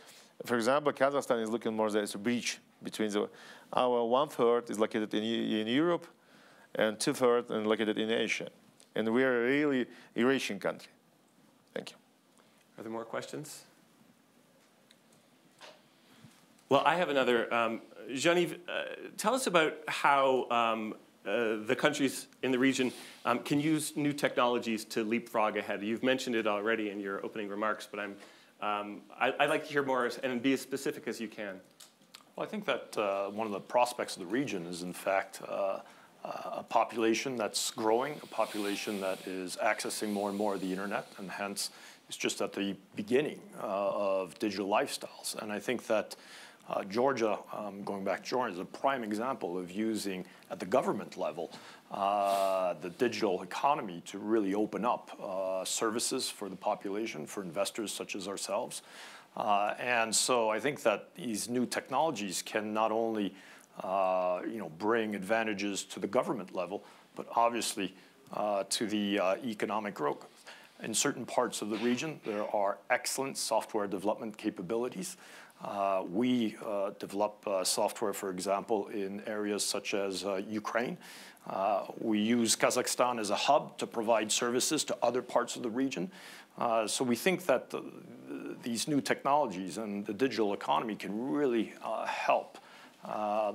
for example, Kazakhstan is looking more as a bridge between the, our one-third is located in, in Europe and two-thirds is located in Asia. And we are a really Eurasian country. Thank you. Are there more questions? Well, I have another. Um, Jean-Yves, uh, tell us about how um, Uh, the countries in the region um, can use new technologies to leapfrog ahead. You've mentioned it already in your opening remarks, but I'm, um, I, I'd like to hear more and be as specific as you can. Well, I think that uh, one of the prospects of the region is, in fact, uh, a population that's growing, a population that is accessing more and more of the internet, and hence it's just at the beginning uh, of digital lifestyles. And I think that uh, Georgia, um, going back to Georgia, is a prime example of using, at the government level, uh, the digital economy to really open up uh, services for the population, for investors such as ourselves. Uh, and so I think that these new technologies can not only Uh, you know, bring advantages to the government level, but obviously uh, to the uh, economic growth. In certain parts of the region, there are excellent software development capabilities. Uh, we uh, develop uh, software, for example, in areas such as uh, Ukraine. Uh, we use Kazakhstan as a hub to provide services to other parts of the region. Uh, so we think that the, these new technologies and the digital economy can really uh, help Uh,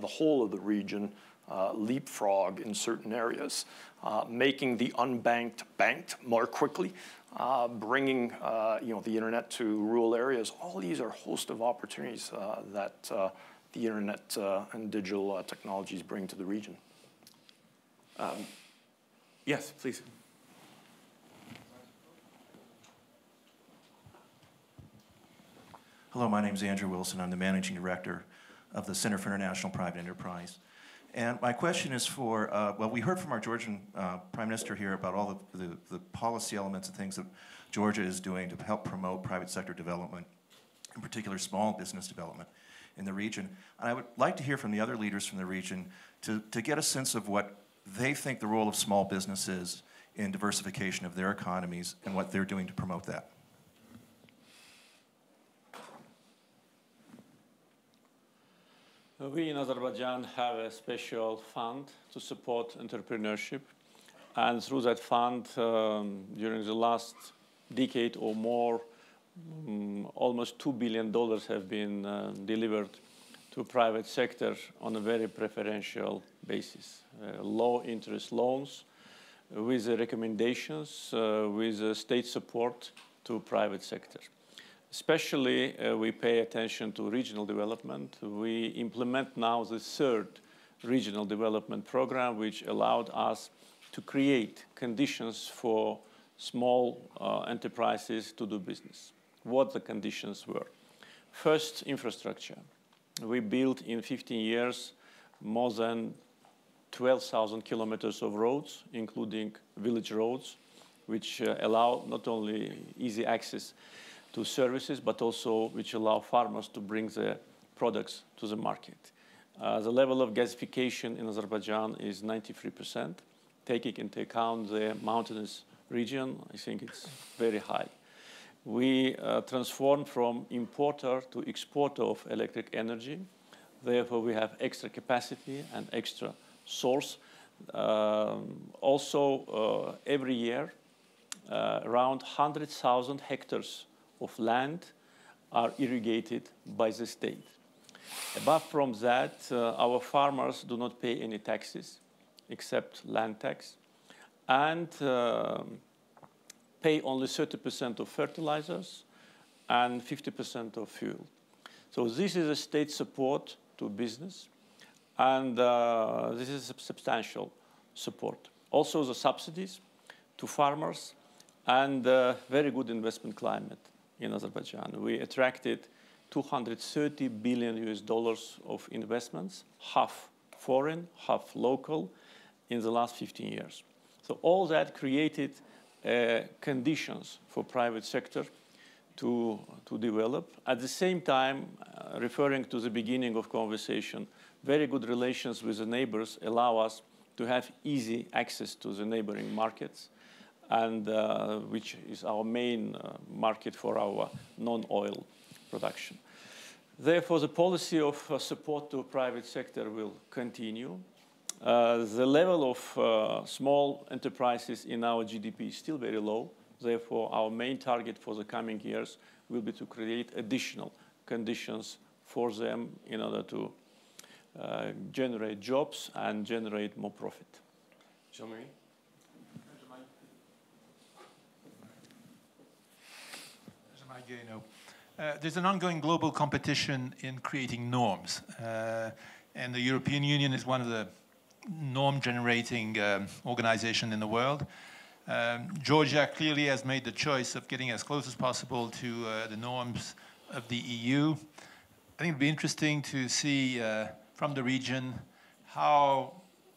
the whole of the region uh, leapfrog in certain areas, uh, making the unbanked banked more quickly, uh, bringing uh, you know, the internet to rural areas. All these are a host of opportunities uh, that uh, the internet uh, and digital uh, technologies bring to the region. Um, yes, please. Hello, my name is Andrew Wilson. I'm the managing director of the Center for International Private Enterprise. And my question is for, uh, well, we heard from our Georgian uh, Prime Minister here about all the, the, the policy elements and things that Georgia is doing to help promote private sector development, in particular small business development in the region. And I would like to hear from the other leaders from the region to, to get a sense of what they think the role of small business is in diversification of their economies and what they're doing to promote that. We in Azerbaijan have a special fund to support entrepreneurship, and through that fund, um, during the last decade or more, um, almost two billion dollars have been uh, delivered to private sector on a very preferential basis. Uh, low interest loans with uh, recommendations, uh, with uh, state support to private sector. Especially, uh, we pay attention to regional development. We implement now the third regional development program, which allowed us to create conditions for small uh, enterprises to do business. What the conditions were. First, infrastructure. We built in fifteen years more than twelve thousand kilometers of roads, including village roads, which uh, allow not only easy access to services, but also which allow farmers to bring their products to the market. Uh, the level of gasification in Azerbaijan is ninety-three percent. Taking into account the mountainous region, I think it's very high. We uh, transformed from importer to exporter of electric energy. Therefore, we have extra capacity and extra source. Um, also, uh, every year, uh, around one hundred thousand hectares of land are irrigated by the state. Apart from that, uh, our farmers do not pay any taxes except land tax, and uh, pay only thirty percent of fertilizers and fifty percent of fuel. So this is a state support to business, and uh, this is a substantial support. Also the subsidies to farmers, and uh, very good investment climate in Azerbaijan. We attracted two hundred thirty billion U S dollars of investments, half foreign, half local, in the last fifteen years. So all that created uh, conditions for private sector to, to develop. At the same time, uh, referring to the beginning of conversation, very good relations with the neighbors allow us to have easy access to the neighboring markets, and uh, which is our main uh, market for our non-oil production. Therefore, the policy of uh, support to private sector will continue. Uh, the level of uh, small enterprises in our G D P is still very low. Therefore, our main target for the coming years will be to create additional conditions for them in order to uh, generate jobs and generate more profit. Jean-Marie? Uh, there's an ongoing global competition in creating norms, uh, and the European Union is one of the norm-generating um, organization in the world. Um, Georgia clearly has made the choice of getting as close as possible to uh, the norms of the E U. I think it'd be interesting to see uh, from the region how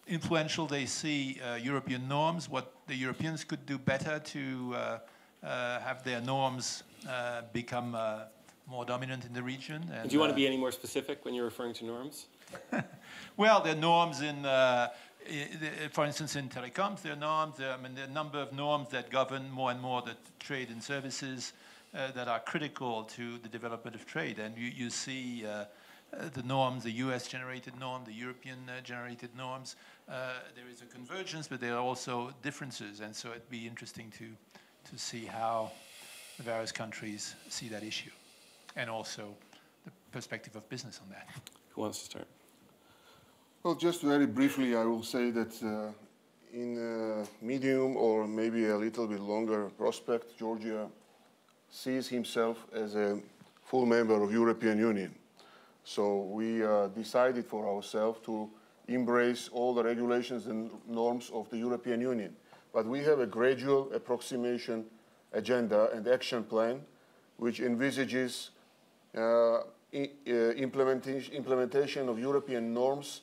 influential they see uh, European norms, what the Europeans could do better to uh, uh, have their norms uh, become uh, more dominant in the region. And, do you want to be any more specific when you're referring to norms? Well, there are norms in, uh, for instance, in telecoms, there are norms, there, I mean, there are a number of norms that govern more and more the trade and services uh, that are critical to the development of trade. And you, you see uh, the norms, the U S-generated norm, the European-generated norms. Uh, there is a convergence, but there are also differences. And so it'd be interesting to, to see how the various countries see that issue, and also the perspective of business on that. Who wants to start? Well, just very briefly, I will say that uh, in a medium or maybe a little bit longer prospect, Georgia sees himself as a full member of European Union. So we uh, decided for ourselves to embrace all the regulations and norms of the European Union. But we have a gradual approximation agenda and action plan which envisages uh, I, uh, implementation, implementation of European norms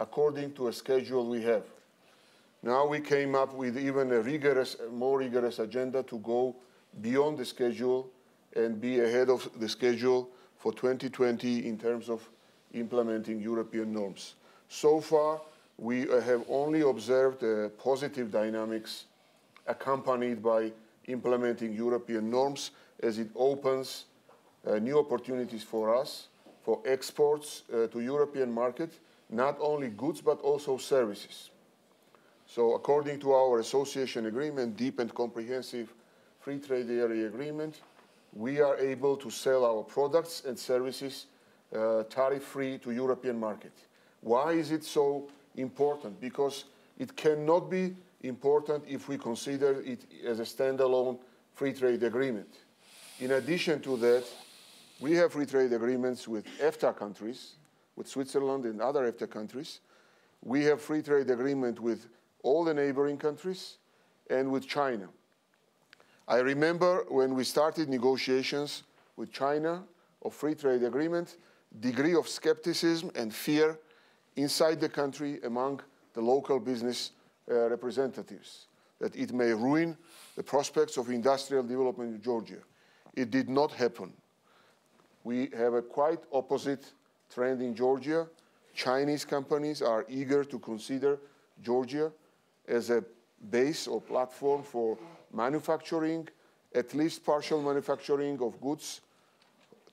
according to a schedule we have. Now we came up with even a rigorous, more rigorous agenda to go beyond the schedule and be ahead of the schedule for twenty twenty in terms of implementing European norms. So far, we have only observed uh, positive dynamics accompanied by implementing European norms, as it opens uh, new opportunities for us, for exports uh, to European market, not only goods, but also services. So according to our association agreement, deep and comprehensive free trade area agreement, we are able to sell our products and services uh, tariff-free to European market. Why is it so important? Because it cannot be important if we consider it as a standalone free trade agreement. In addition to that, we have free trade agreements with EFTA countries, with Switzerland and other EFTA countries. We have free trade agreement with all the neighboring countries and with China. I remember when we started negotiations with China of free trade agreement, degree of skepticism and fear inside the country among the local business uh, representatives, that it may ruin the prospects of industrial development in Georgia. It did not happen. We have a quite opposite trend in Georgia. Chinese companies are eager to consider Georgia as a base or platform for manufacturing, at least partial manufacturing of goods,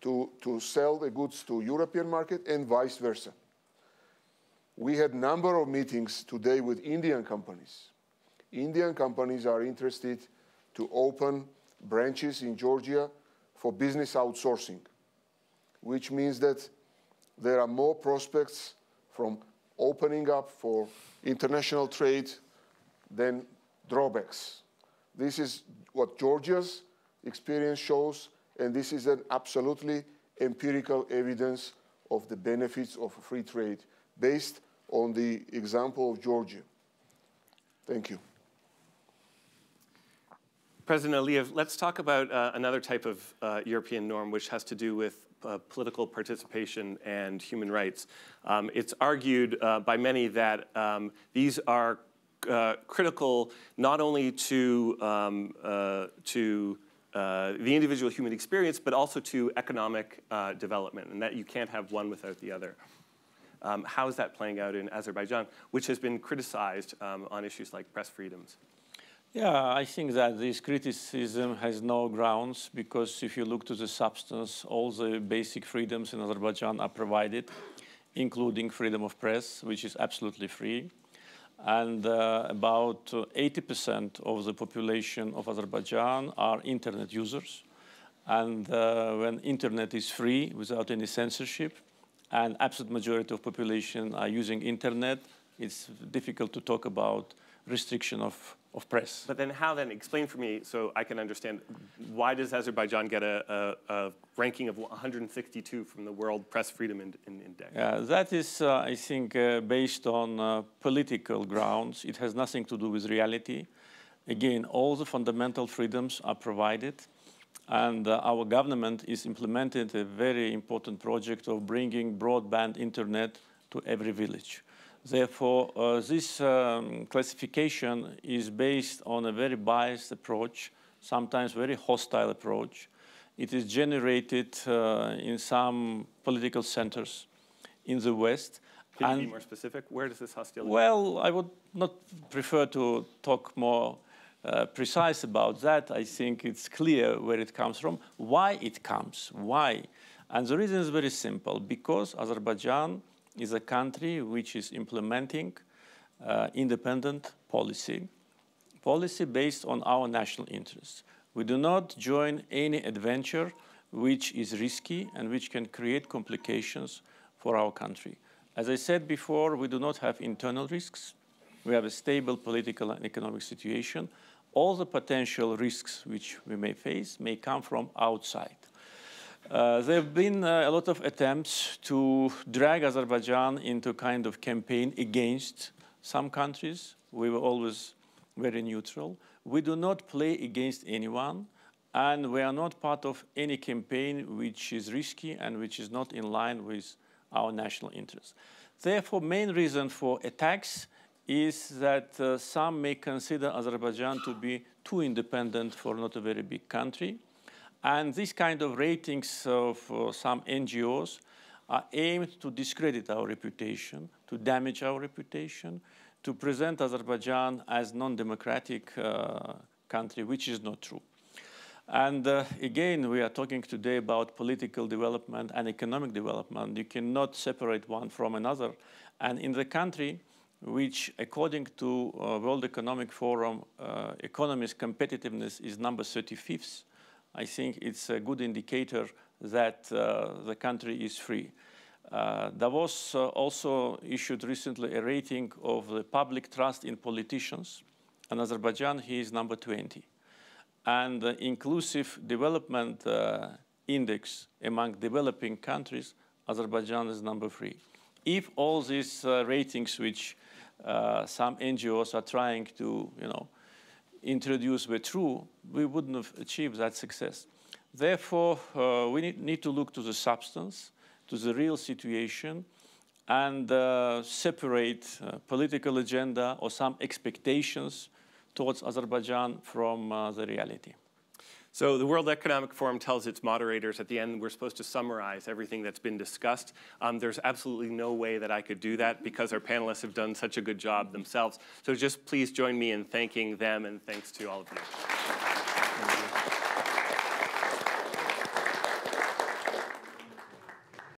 to, to sell the goods to European market and vice versa. We had a number of meetings today with Indian companies. Indian companies are interested to open branches in Georgia for business outsourcing, which means that there are more prospects from opening up for international trade than drawbacks. This is what Georgia's experience shows, and this is an absolutely empirical evidence of the benefits of free trade based on the example of Georgia. Thank you. President Aliyev, let's talk about uh, another type of uh, European norm, which has to do with uh, political participation and human rights. Um, it's argued uh, by many that um, these are uh, critical not only to, um, uh, to uh, the individual human experience, but also to economic uh, development, and that you can't have one without the other. Um, how is that playing out in Azerbaijan, which has been criticized um, on issues like press freedoms? Yeah, I think that this criticism has no grounds, because if you look to the substance, all the basic freedoms in Azerbaijan are provided, including freedom of press, which is absolutely free. And uh, about eighty percent of the population of Azerbaijan are internet users. And uh, when internet is free, without any censorship, and absolute majority of population are using internet, it's difficult to talk about restriction of of press. But then how then? Explain for me so I can understand, why does Azerbaijan get a, a, a ranking of one hundred sixty-two from the World Press Freedom in, in Index? Yeah, that is, uh, I think, uh, based on uh, political grounds. It has nothing to do with reality. Again, all the fundamental freedoms are provided, and uh, our government is implementing a very important project of bringing broadband internet to every village. Therefore, uh, this um, classification is based on a very biased approach, sometimes very hostile approach. It is generated uh, in some political centers in the West. Can and you be more specific? Where does this hostility? Well, I would not prefer to talk more uh, precise about that. I think it's clear where it comes from, why it comes, why. And the reason is very simple, because Azerbaijan is a country which is implementing uh, independent policy, policy based on our national interests. We do not join any adventure which is risky and which can create complications for our country. As I said before, we do not have internal risks. We have a stable political and economic situation. All the potential risks which we may face may come from outside. Uh, there have been uh, a lot of attempts to drag Azerbaijan into kind of campaign against some countries. We were always very neutral. We do not play against anyone, and we are not part of any campaign which is risky and which is not in line with our national interests. Therefore, main reason for attacks is that uh, some may consider Azerbaijan to be too independent for not a very big country. And these kind of ratings of uh, some N G Os are aimed to discredit our reputation, to damage our reputation, to present Azerbaijan as non-democratic uh, country, which is not true. And uh, again, we are talking today about political development and economic development. You cannot separate one from another. And in the country, which according to uh, World Economic Forum, uh, economist competitiveness is number thirty-fifth, I think it's a good indicator that uh, the country is free. Uh, Davos uh, also issued recently a rating of the public trust in politicians, and Azerbaijan he is number twenty. And the inclusive development uh, index among developing countries, Azerbaijan is number three. If all these uh, ratings which uh, some N G Os are trying to, you know, introduced were true, we wouldn't have achieved that success. Therefore, uh, we need, need to look to the substance, to the real situation, and uh, separate uh, political agenda or some expectations towards Azerbaijan from uh, the reality. So the World Economic Forum tells its moderators at the end we're supposed to summarize everything that's been discussed. Um, there's absolutely no way that I could do that because our panelists have done such a good job themselves. So just please join me in thanking them, and thanks to all of you.